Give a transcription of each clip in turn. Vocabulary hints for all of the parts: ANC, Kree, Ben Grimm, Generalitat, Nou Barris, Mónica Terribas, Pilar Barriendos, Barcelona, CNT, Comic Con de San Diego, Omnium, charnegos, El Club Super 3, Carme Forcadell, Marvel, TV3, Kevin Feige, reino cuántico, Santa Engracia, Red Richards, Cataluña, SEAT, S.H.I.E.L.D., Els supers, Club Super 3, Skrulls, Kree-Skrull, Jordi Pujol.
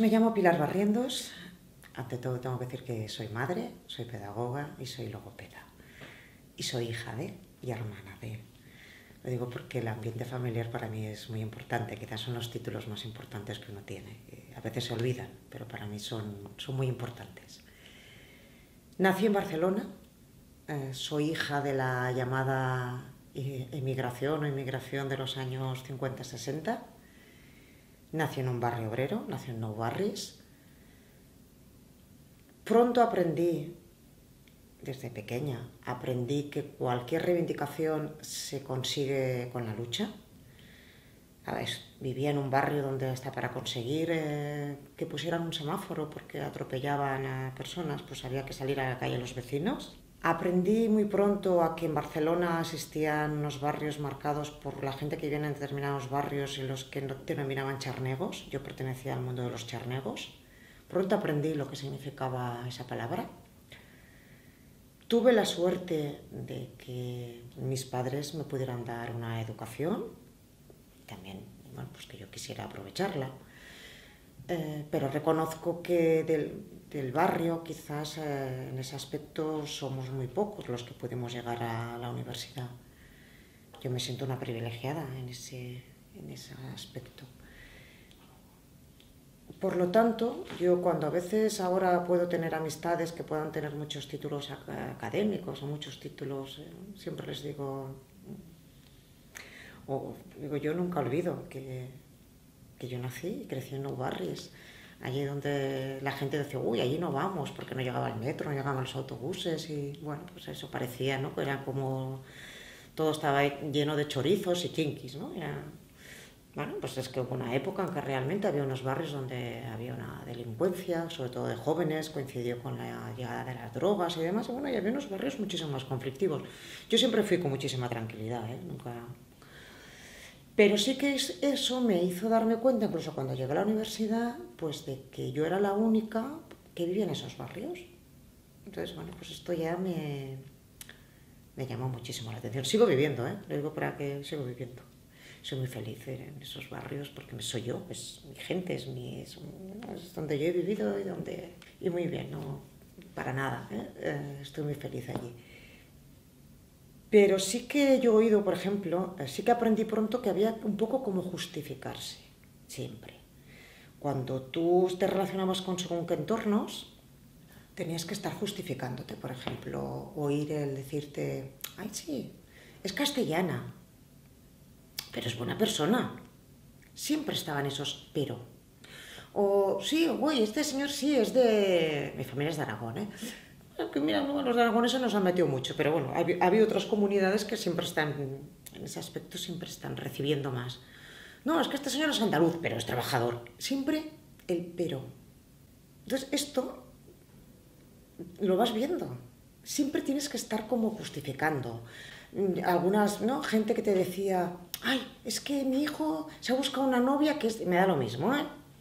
Me llamo Pilar Barriendos. Ante todo tengo que decir que soy madre, soy pedagoga y soy logopeda. Y soy hija de y hermana de. Lo digo porque el ambiente familiar para mí es muy importante, quizás son los títulos más importantes que uno tiene. A veces se olvidan, pero para mí son muy importantes. Nací en Barcelona, soy hija de la llamada inmigración de los años 50-60. Nací en un barrio obrero, nací en Nou Barris. Pronto aprendí, desde pequeña, aprendí que cualquier reivindicación se consigue con la lucha. A ver, vivía en un barrio donde hasta para conseguir que pusieran un semáforo porque atropellaban a personas, pues había que salir a la calle los vecinos. Aprendí muy pronto a que en Barcelona existían unos barrios marcados por la gente que vivía en determinados barrios y los que no denominaban charnegos. Yo pertenecía al mundo de los charnegos. Pronto aprendí lo que significaba esa palabra. Tuve la suerte de que mis padres me pudieran dar una educación, también, bueno, pues que yo quisiera aprovecharla, pero reconozco que del barrio quizás en ese aspecto somos muy pocos los que pudimos llegar a la universidad. Yo me siento una privilegiada en ese aspecto. Por lo tanto, yo cuando a veces ahora puedo tener amistades que puedan tener muchos títulos académicos o muchos títulos, siempre les digo, yo nunca olvido que yo nací y crecí en Nou Barris, allí donde la gente decía, uy, allí no vamos, porque no llegaba el metro, no llegaban los autobuses y bueno, pues eso parecía, ¿no? Que era como, todo estaba lleno de chorizos y chinquis, ¿no? Era, bueno, pues es que hubo una época en que realmente había unos barrios donde había una delincuencia, sobre todo de jóvenes, coincidió con la llegada de las drogas y demás, y bueno, y había unos barrios muchísimo más conflictivos. Yo siempre fui con muchísima tranquilidad, nunca. Pero sí que eso me hizo darme cuenta, incluso cuando llegué a la universidad, pues de que yo era la única que vivía en esos barrios. Entonces, bueno, pues esto ya me llamó muchísimo la atención. Sigo viviendo, lo digo para que sigo viviendo. Soy muy feliz en esos barrios porque soy yo, es mi gente, es donde yo he vivido y donde... Y muy bien, no para nada, estoy muy feliz allí. Pero sí que yo he oído, por ejemplo, sí que aprendí pronto que había un poco como justificarse, siempre. Cuando tú te relacionabas con según qué entornos, tenías que estar justificándote, por ejemplo, oír el decirte, ay sí, es castellana. Pero es buena persona. Siempre estaban esos pero. O sí, güey, este señor sí es de... Mi familia es de Aragón, Que mira, los de Aragón eso nos han metido mucho, pero bueno, había otras comunidades que siempre están, en ese aspecto, siempre están recibiendo más. No, es que este señor es andaluz, pero es trabajador. Siempre el pero. Entonces esto lo vas viendo. Siempre tienes que estar como justificando. Algunas, ¿no? Gente que te decía, ay, es que mi hijo se ha buscado una novia que es... Me da lo mismo,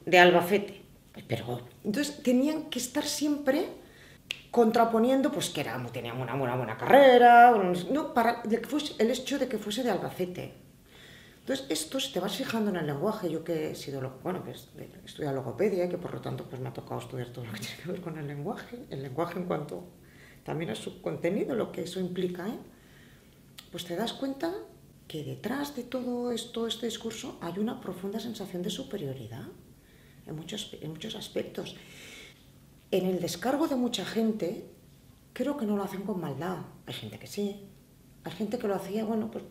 de Albacete. Pero, entonces tenían que estar siempre contraponiendo, pues que era, tenía una buena carrera, no, para el hecho de que fuese de Albacete. Entonces esto, si te vas fijando en el lenguaje, yo que he sido, bueno, que he estudiado logopedia, que por lo tanto pues me ha tocado estudiar todo lo que tiene que ver con el lenguaje en cuanto también a su contenido, lo que eso implica, pues te das cuenta que detrás de todo esto, este discurso, hay una profunda sensación de superioridad en muchos aspectos. En el descargo de mucha gente, creo que no lo hacen con maldad. Hay gente que sí, hay gente que lo hacía, bueno, pues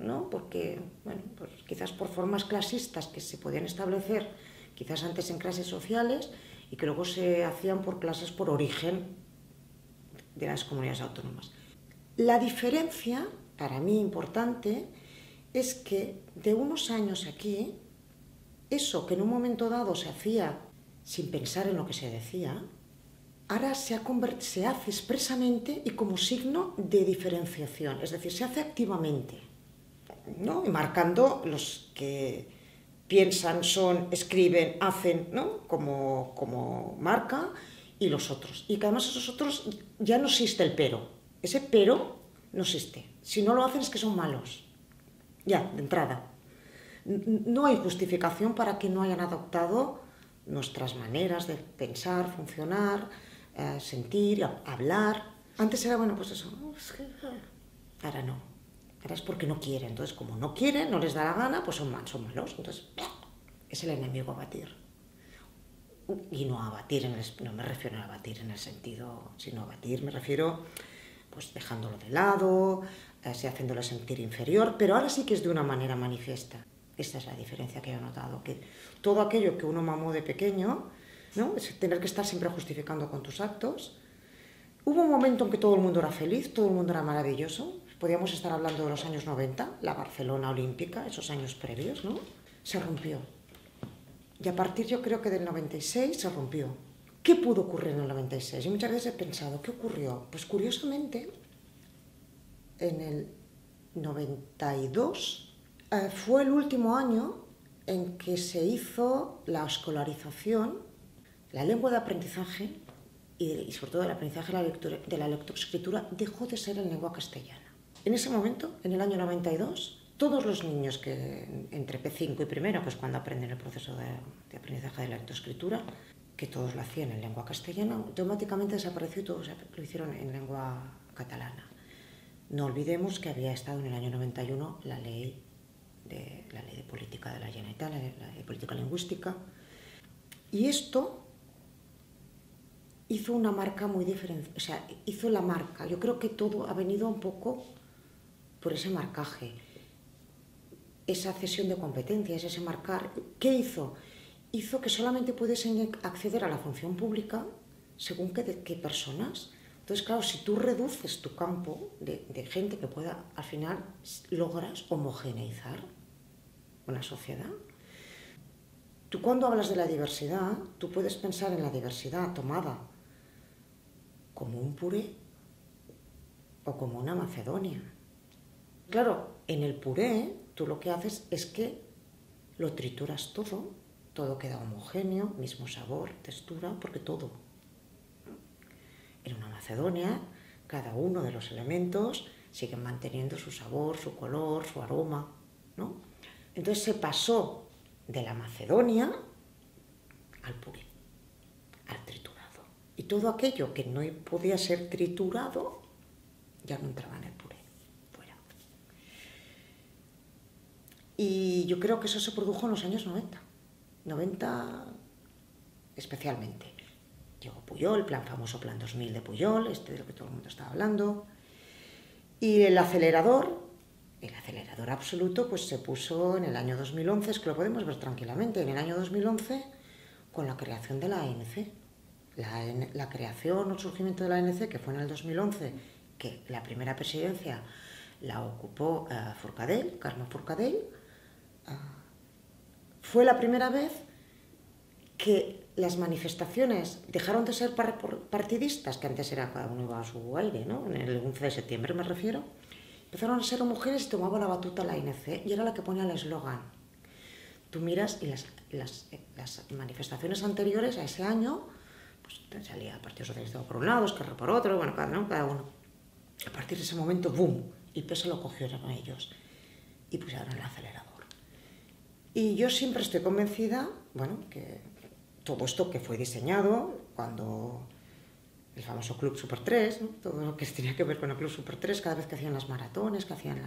no, porque, bueno, pues quizás por formas clasistas que se podían establecer, quizás antes en clases sociales, y que luego se hacían por clases por origen de las comunidades autónomas. La diferencia, para mí importante, es que de unos años aquí, eso que en un momento dado se hacía sin pensar en lo que se decía, ahora se hace expresamente y como signo de diferenciación, es decir, se hace activamente, ¿no? Y marcando los que piensan, son, escriben, hacen, ¿no? Como marca, y los otros. Y que además esos otros ya no existe el pero. Ese pero no existe. Si no lo hacen es que son malos. Ya, de entrada. No hay justificación para que no hayan adoptado nuestras maneras de pensar, funcionar, sentir, hablar. Antes era, bueno, pues eso, ahora no. Ahora es porque no quieren. Entonces, como no quieren, no les da la gana, pues son malos. Entonces, es el enemigo a batir. Y no a batir, no me refiero a batir en el sentido, sino a batir, me refiero pues dejándolo de lado, haciéndolo sentir inferior, pero ahora sí que es de una manera manifiesta. Esta es la diferencia que yo he notado, que todo aquello que uno mamó de pequeño, ¿no? Es tener que estar siempre justificando con tus actos. Hubo un momento en que todo el mundo era feliz, todo el mundo era maravilloso, podíamos estar hablando de los años 90, la Barcelona olímpica, esos años previos, ¿no? Se rompió. Y a partir, yo creo que del 96 se rompió. ¿Qué pudo ocurrir en el 96? Y muchas veces he pensado, ¿qué ocurrió? Pues curiosamente, en el 92 fue el último año en que se hizo la escolarización, la lengua de aprendizaje y sobre todo el aprendizaje de la lectoescritura dejó de ser en lengua castellana. En ese momento, en el año 92, todos los niños que entre P5 y primero, pues cuando aprenden el proceso de aprendizaje de la lectoescritura, que todos lo hacían en lengua castellana, automáticamente desapareció y todos lo hicieron en lengua catalana. No olvidemos que había estado en el año 91 la ley de política de la Generalitat, la de política lingüística, y esto hizo una marca muy diferente, o sea, hizo la marca. Yo creo que todo ha venido un poco por ese marcaje. Esa cesión de competencias, ese marcar, ¿qué hizo? Hizo que solamente puedes acceder a la función pública según qué personas. Entonces, claro, si tú reduces tu campo de gente que pueda, al final logras homogeneizar una sociedad. Tú cuando hablas de la diversidad, tú puedes pensar en la diversidad tomada como un puré o como una macedonia. Claro, en el puré tú lo que haces es que lo trituras todo, todo queda homogéneo, mismo sabor, textura, porque todo. En una macedonia, cada uno de los elementos siguen manteniendo su sabor, su color, su aroma, ¿no? Entonces se pasó de la macedonia al puré, al triturado. Y todo aquello que no podía ser triturado ya no entraba en el puré. Y yo creo que eso se produjo en los años 90. 90 especialmente. Llegó Pujol, el plan famoso Plan 2000 de Pujol, este de lo que todo el mundo estaba hablando. Y el acelerador absoluto, pues se puso en el año 2011, es que lo podemos ver tranquilamente, en el año 2011 con la creación de la ANC. La creación o el surgimiento de la ANC, que fue en el 2011, que la primera presidencia la ocupó Forcadell, Carme Forcadell. Fue la primera vez que las manifestaciones dejaron de ser partidistas, que antes era cada uno iba a su aire, ¿no? En el 11 de septiembre me refiero, empezaron a ser mujeres y tomaba la batuta la ANC y era la que ponía el eslogan. Tú miras y las manifestaciones anteriores a ese año, pues salía el Partido Socialista por un lado, Esquerra por otro, bueno, cada uno. A partir de ese momento, ¡boom!, el peso lo cogieron ellos y pusieron el acelerador. Y yo siempre estoy convencida, bueno, que todo esto que fue diseñado cuando el famoso Club Super 3, ¿no? Todo lo que tenía que ver con el Club Super 3, cada vez que hacían las maratones, que hacían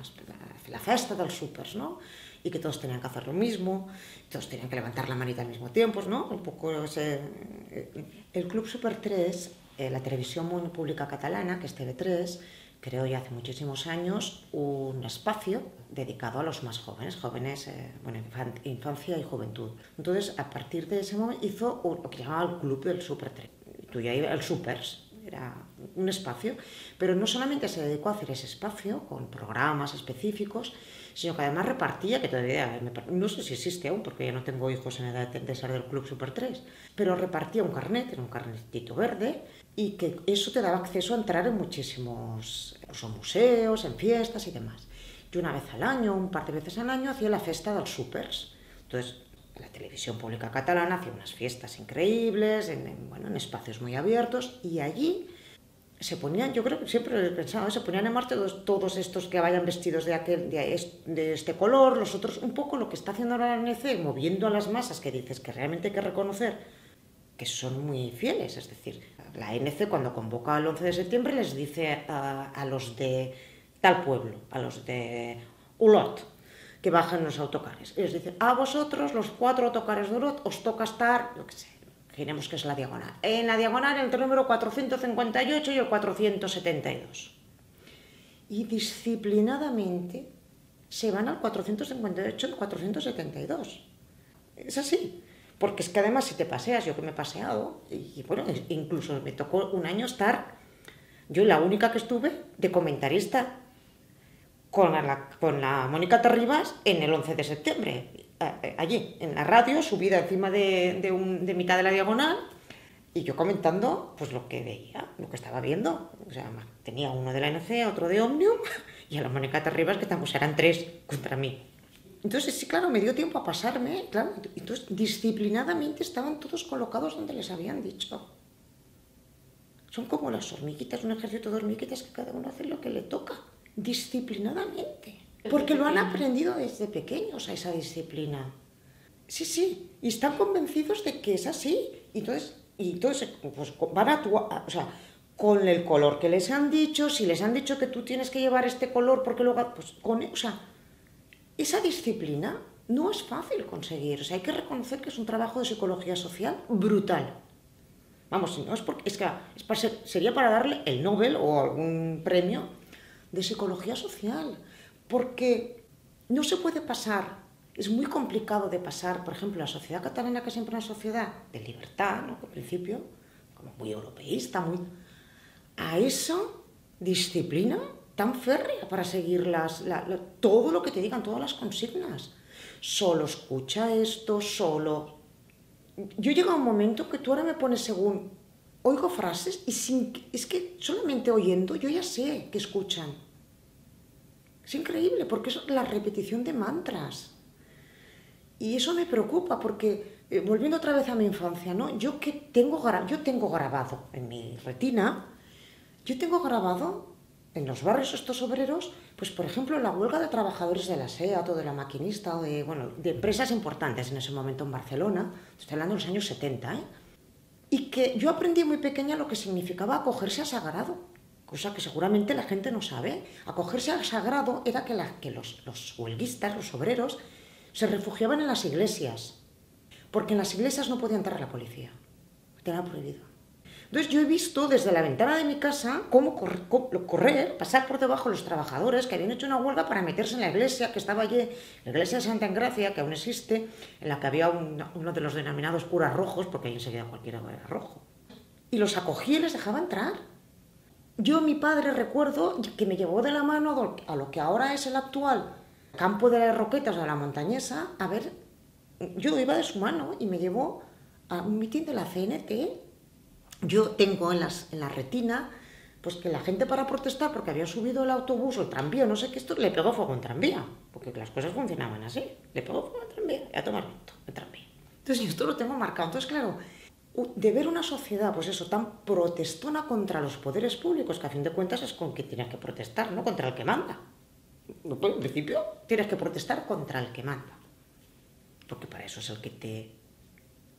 la fiesta del Supers, ¿no? Y que todos tenían que hacer lo mismo, todos tenían que levantar la manita al mismo tiempo, ¿no? Un poco ese... El Club Super 3, la televisión pública catalana, que es TV3, creo ya hace muchísimos años, un espacio dedicado a los más jóvenes, bueno, infancia y juventud. Entonces, a partir de ese momento hizo lo que llamaba el Club del Super 3. Tú ya ibas al Supers, era un espacio, pero no solamente se dedicó a hacer ese espacio con programas específicos, sino que además repartía, que todavía, no sé si existe aún, porque ya no tengo hijos en edad de ser del Club Super 3, pero repartía un carnet, era un carnetito verde, y que eso te daba acceso a entrar en muchísimos museos, en fiestas y demás. Yo una vez al año, un par de veces al año, hacía la fiesta dels Supers. Entonces, la televisión pública catalana hacía unas fiestas increíbles, en espacios muy abiertos, y allí se ponían, yo creo que siempre lo he pensado, se ponían en marcha todos estos que vayan vestidos de este color, los otros, un poco lo que está haciendo ahora la ANC, moviendo a las masas, que dices que realmente hay que reconocer que son muy fieles. Es decir, la ANC cuando convoca el 11 de septiembre les dice a los de tal pueblo, a los de Ulot, que bajan los autocares. Ellos dicen, a vosotros, los 4 autocares de Ulot, os toca estar, yo qué sé, imaginemos que es la diagonal. En la diagonal entre el número 458 y el 472. Y disciplinadamente se van al 458 y al 472. Es así. Porque es que además si te paseas, yo que me he paseado, y bueno, incluso me tocó un año estar, yo la única que estuve de comentarista con la Mónica Terribas en el 11 de septiembre, allí, en la radio, subida encima de mitad de la diagonal, y yo comentando pues lo que veía, lo que estaba viendo. O sea, tenía uno de la ANC, otro de Omnium, y a la Mónica Terribas, que tampoco eran 3 contra mí. Entonces, sí, claro, me dio tiempo a pasarme, claro. Entonces, disciplinadamente estaban todos colocados donde les habían dicho. Son como las hormiguitas, un ejército de hormiguitas que cada uno hace lo que le toca. Disciplinadamente, porque lo han aprendido desde pequeños a esa disciplina. Sí, sí, y están convencidos de que es así. Y entonces pues, van a actuar, o sea, con el color que les han dicho, si les han dicho que tú tienes que llevar este color, porque luego, pues, o sea, esa disciplina no es fácil conseguir. O sea, hay que reconocer que es un trabajo de psicología social brutal. Vamos, no es porque, es que es para ser, sería para darle el Nobel o algún premio de psicología social, porque no se puede pasar, es muy complicado de pasar, por ejemplo, la sociedad catalana, que es siempre una sociedad de libertad, ¿no?, que al principio, como muy europeísta, muy... a esa disciplina tan férrea para seguir todo lo que te digan, todas las consignas. Solo escucha esto, solo... Yo llego a un momento que tú ahora me pones según... Oigo frases y es que solamente oyendo yo ya sé que escuchan. Es increíble porque es la repetición de mantras. Y eso me preocupa porque, volviendo otra vez a mi infancia, ¿no? Yo tengo grabado en mi retina, yo tengo grabado en los barrios estos obreros, pues por ejemplo la huelga de trabajadores de la SEAT o de la maquinista o de, bueno, de empresas importantes en ese momento en Barcelona, estoy hablando de los años 70, ¿eh? Y que yo aprendí muy pequeña lo que significaba acogerse a sagrado, cosa que seguramente la gente no sabe. Acogerse al sagrado era que los huelguistas, los obreros, se refugiaban en las iglesias, porque en las iglesias no podía entrar la policía, tenía prohibido. Entonces yo he visto desde la ventana de mi casa cómo correr, pasar por debajo los trabajadores que habían hecho una huelga para meterse en la iglesia que estaba allí, la iglesia de Santa Engracia, que aún existe, en la que había uno de los denominados curas rojos, porque ahí enseguida cualquiera era rojo. Y los acogí y les dejaba entrar. Yo, mi padre, recuerdo que me llevó de la mano a lo que ahora es el actual campo de las Roquetas de la Montañesa, a ver, yo iba de su mano y me llevó a un mitin de la CNT. Yo tengo en la retina pues que la gente para protestar porque había subido el autobús o el tranvía, no sé qué, esto, le pegó fuego en tranvía, porque las cosas funcionaban así, le pegó fuego en tranvía, a tomar viento en tranvía. Entonces yo esto lo tengo marcado. Entonces claro, de ver una sociedad pues eso, tan protestona contra los poderes públicos, que a fin de cuentas es con quien tienes que protestar, no contra el que manda. En principio tienes que protestar contra el que manda, porque para eso es el que te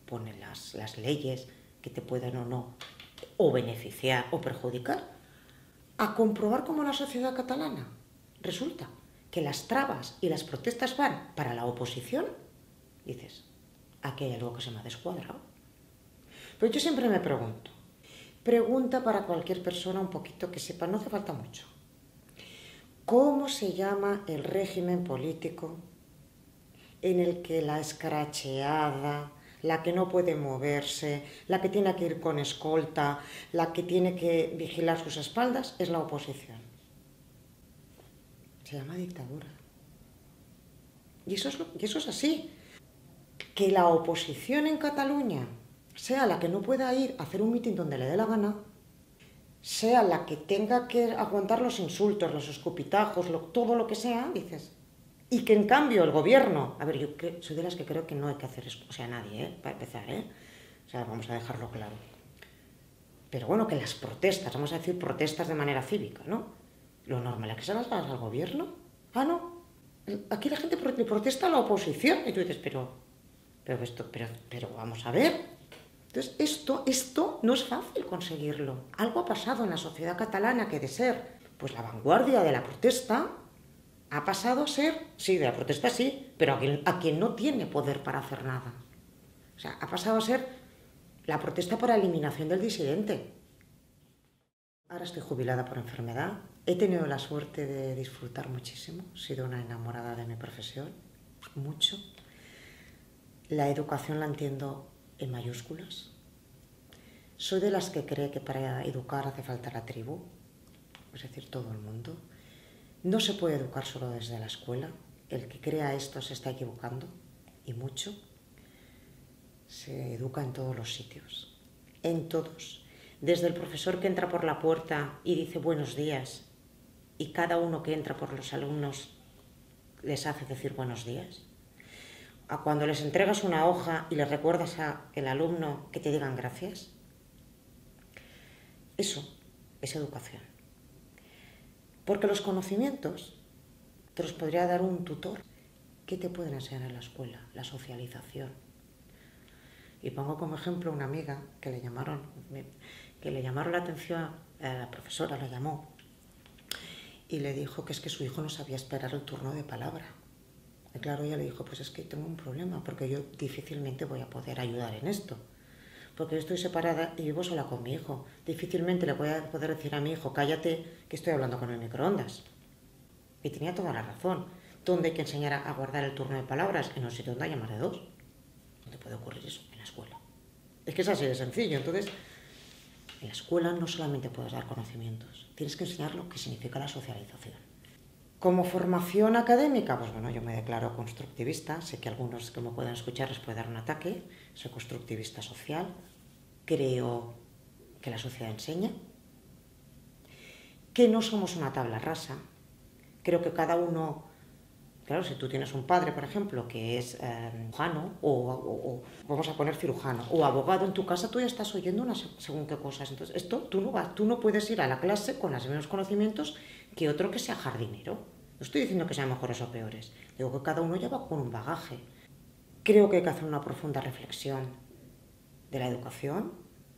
pone las leyes, que te puedan o no, o beneficiar o perjudicar, a comprobar cómo la sociedad catalana resulta que las trabas y las protestas van para la oposición, dices, aquí hay algo que se me ha descuadrado. Pero yo siempre me pregunto, pregunta para cualquier persona un poquito que sepa, no hace falta mucho, ¿cómo se llama el régimen político en el que la escracheada, la que no puede moverse, la que tiene que ir con escolta, la que tiene que vigilar sus espaldas, es la oposición? Se llama dictadura. Y eso es así. Que la oposición en Cataluña sea la que no pueda ir a hacer un mitin donde le dé la gana, sea la que tenga que aguantar los insultos, los escupitajos, todo lo que sea, dices... Y que en cambio el gobierno... A ver, yo soy de las que creo que no hay que hacer eso, o sea, nadie, para empezar, O sea, vamos a dejarlo claro. Pero bueno, que las protestas, vamos a decir protestas de manera cívica, ¿no? Lo normal es que se las hagas al gobierno. Ah, no, aquí la gente protesta a la oposición. Y tú dices, pero vamos a ver. Entonces, esto no es fácil conseguirlo. Algo ha pasado en la sociedad catalana que de ser, pues, la vanguardia de la protesta, ha pasado a ser, sí, de la protesta sí, pero a quien no tiene poder para hacer nada. O sea, ha pasado a ser la protesta por la eliminación del disidente. Ahora estoy jubilada por enfermedad. He tenido la suerte de disfrutar muchísimo. He sido una enamorada de mi profesión, mucho. La educación la entiendo en mayúsculas. Soy de las que cree que para educar hace falta la tribu, es decir, todo el mundo. No se puede educar solo desde la escuela. El que crea esto se está equivocando, y mucho. Se educa en todos los sitios, en todos. Desde el profesor que entra por la puerta y dice buenos días, y cada uno que entra por los alumnos les hace decir buenos días, a cuando les entregas una hoja y les recuerdas al alumno que te digan gracias. Eso es educación. Porque los conocimientos te los podría dar un tutor. ¿Qué te pueden enseñar en la escuela? La socialización. Y pongo como ejemplo una amiga que le llamaron la atención, la profesora la llamó y le dijo que es que su hijo no sabía esperar el turno de palabra. Y claro, ella le dijo, pues es que tengo un problema, porque yo difícilmente voy a poder ayudar en esto. Porque yo estoy separada y vivo sola con mi hijo. Difícilmente le voy a poder decir a mi hijo, cállate, que estoy hablando con el microondas. Y tenía toda la razón. ¿Dónde hay que enseñar a guardar el turno de palabras? En un sitio donde haya más de dos. No te puede ocurrir eso en la escuela. Es que es así de sencillo. Entonces, en la escuela no solamente puedes dar conocimientos, tienes que enseñar lo que significa la socialización. Como formación académica, pues bueno, yo me declaro constructivista. Sé que algunos que me puedan escuchar les puede dar un ataque. Soy constructivista social. Creo que la sociedad enseña. Que no somos una tabla rasa. Creo que cada uno... Claro, si tú tienes un padre, por ejemplo, que es cirujano, vamos a poner cirujano, o abogado en tu casa, tú ya estás oyendo unas según qué cosas. Entonces, esto tú no puedes ir a la clase con los mismos conocimientos que otro que sea jardinero. No estoy diciendo que sean mejores o peores, digo que cada uno lleva con un bagaje. Creo que hay que hacer una profunda reflexión de la educación.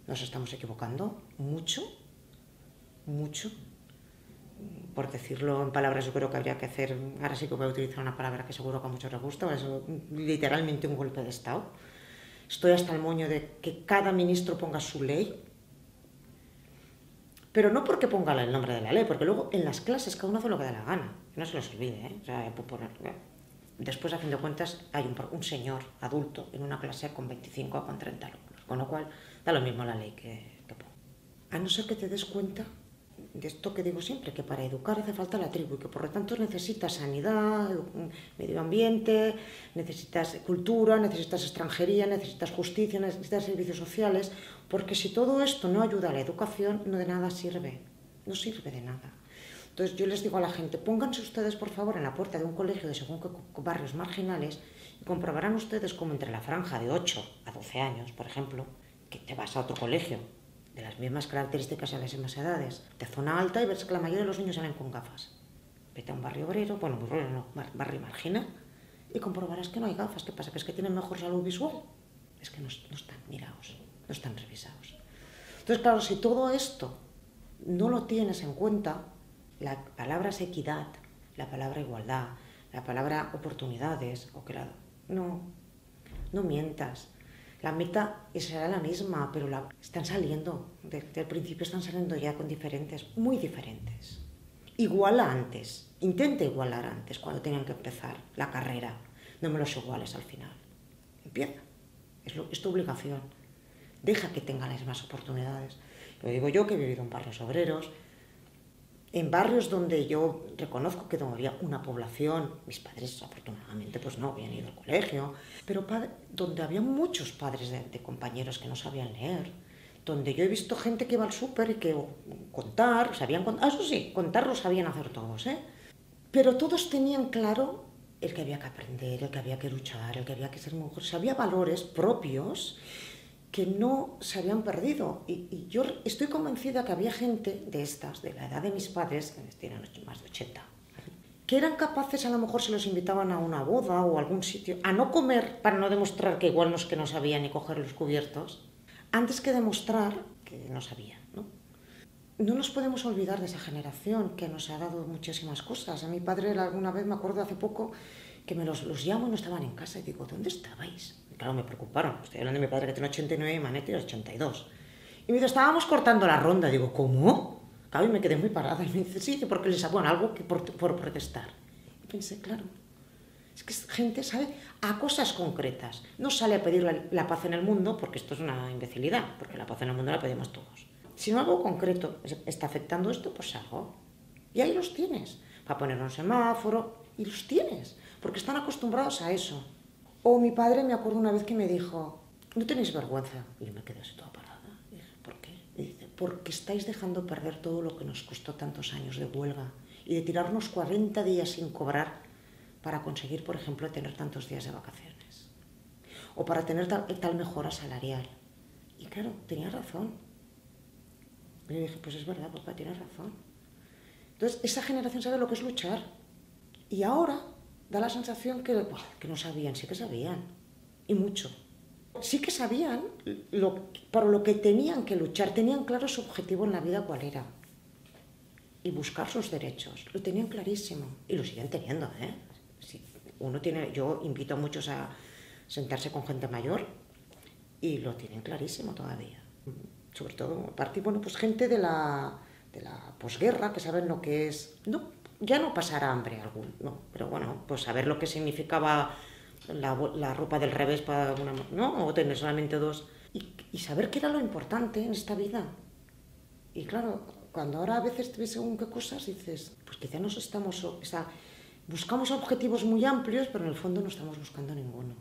Nos estamos equivocando mucho, mucho. Por decirlo en palabras, yo creo que habría que hacer, ahora sí que voy a utilizar una palabra que seguro que a muchos les gusta, es literalmente un golpe de Estado. Estoy hasta el moño de que cada ministro ponga su ley, pero no porque ponga el nombre de la ley, porque luego en las clases cada uno hace lo que da la gana, no se los olvide, ¿eh? O sea, después, a fin de cuentas, hay un señor adulto en una clase con 25 o con 30 alumnos, con lo cual da lo mismo la ley que ponga. A no ser que te des cuenta de esto que digo siempre, que para educar hace falta la tribu y que por lo tanto necesitas sanidad, medio ambiente, necesitas cultura, necesitas extranjería, necesitas justicia, necesitas servicios sociales, porque si todo esto no ayuda a la educación, no de nada sirve, no sirve de nada. Entonces yo les digo a la gente, pónganse ustedes por favor en la puerta de un colegio de según qué barrios marginales y comprobarán ustedes cómo entre la franja de 8 a 12 años, por ejemplo, que te vas a otro colegio de las mismas características a las mismas edades, de zona alta, y ves que la mayoría de los niños salen con gafas. Vete a un barrio obrero, bueno, barrio marginal, y comprobarás que no hay gafas. ¿Qué pasa? ¿Que es que tienen mejor salud visual? Es que no están mirados, no están revisados. Entonces, claro, si todo esto no lo tienes en cuenta, la palabra es equidad, la palabra igualdad, la palabra oportunidades, no mientas. La meta será la misma, pero están saliendo, desde el principio están saliendo ya con diferentes, muy diferentes. Iguala antes, intenta igualar antes cuando tengan que empezar la carrera, no me los iguales al final. Empieza, es tu obligación, deja que tengan las mismas oportunidades. Lo digo yo que he vivido en barrios obreros, en barrios donde yo reconozco que había una población, mis padres afortunadamente pues no habían ido al colegio, pero donde había muchos padres de compañeros que no sabían leer, donde yo he visto gente que iba al súper y que contar lo sabían hacer todos, ¿eh? Pero todos tenían claro el que había que aprender, el que había que luchar, el que había que ser mejor, o sea, había valores propios que no se habían perdido. Y yo estoy convencida que había gente de estas, de la edad de mis padres, que tienen más de 80, que eran capaces, a lo mejor se los invitaban a una boda o a algún sitio, a no comer para no demostrar que igual no es que no sabían ni coger los cubiertos, antes que demostrar que no sabían, ¿no? No nos podemos olvidar de esa generación que nos ha dado muchísimas cosas. A mi padre alguna vez, me acuerdo hace poco, que me los llamo y no estaban en casa. Y digo, ¿dónde estabais? Y claro, me preocuparon. Estoy hablando de mi padre que tiene 89 y Manete tiene 82. Y me dice, estábamos cortando la ronda. Y digo, ¿cómo? Claro, y me quedé muy parada. Y me dice, sí, porque les sacaban algo que por protestar. Y pensé, claro, es que gente sabe a cosas concretas. No sale a pedir la paz en el mundo, porque esto es una imbecilidad, porque la paz en el mundo la pedimos todos. Si no algo concreto está afectando esto, pues algo. Y ahí los tienes. Para poner un semáforo, y los tienes. Porque están acostumbrados a eso. O mi padre, me acuerdo una vez que me dijo, ¿no tenéis vergüenza? Y yo me quedé así toda parada. Y dije, ¿por qué? Y dice, porque estáis dejando perder todo lo que nos costó tantos años de huelga y de tirarnos 40 días sin cobrar para conseguir, por ejemplo, tener tantos días de vacaciones. O para tener tal mejora salarial. Y claro, tenía razón. Y yo dije, pues es verdad, papá, tienes razón. Entonces, esa generación sabe lo que es luchar. Y ahora da la sensación que no sabían, sí que sabían, y mucho. Sí que sabían por lo que tenían que luchar, tenían claro su objetivo en la vida cuál era, y buscar sus derechos, lo tenían clarísimo, y lo siguen teniendo, ¿eh? Si uno tiene, yo invito a muchos a sentarse con gente mayor, y lo tienen clarísimo todavía. Sobre todo, aparte, bueno, pues gente de la posguerra, que saben lo que es... No, ya no pasará hambre algún, no, pero bueno, pues saber lo que significaba la ropa del revés para una, ¿no? O tener solamente dos. Y saber qué era lo importante en esta vida. Y claro, cuando ahora a veces ves según qué cosas, dices, pues quizá nos estamos, o sea, buscamos objetivos muy amplios, pero en el fondo no estamos buscando ninguno.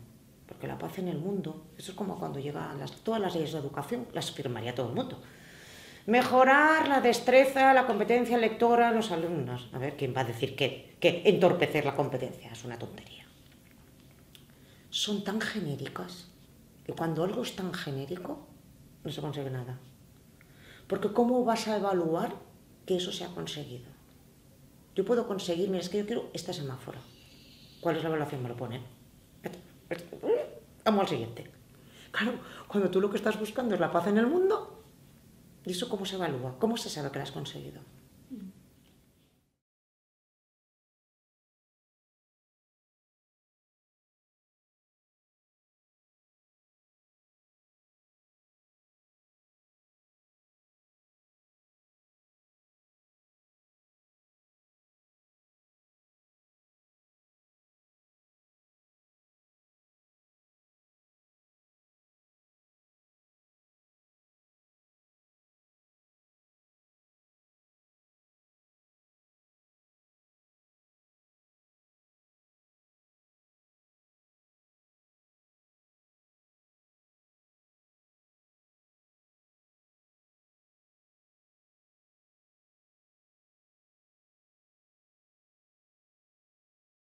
Porque la paz en el mundo, eso es como cuando llegan todas las leyes de educación, las firmaría todo el mundo. Mejorar la destreza, la competencia lectora, los alumnos. A ver, ¿quién va a decir que entorpecer la competencia? Es una tontería. Son tan genéricas que cuando algo es tan genérico no se consigue nada. Porque ¿cómo vas a evaluar que eso se ha conseguido? Yo puedo conseguir, mira, es que yo quiero esta semáfora. ¿Cuál es la evaluación? Me lo ponen. Vamos al siguiente. Claro, cuando tú lo que estás buscando es la paz en el mundo... ¿Y eso cómo se evalúa? ¿Cómo se sabe que lo has conseguido?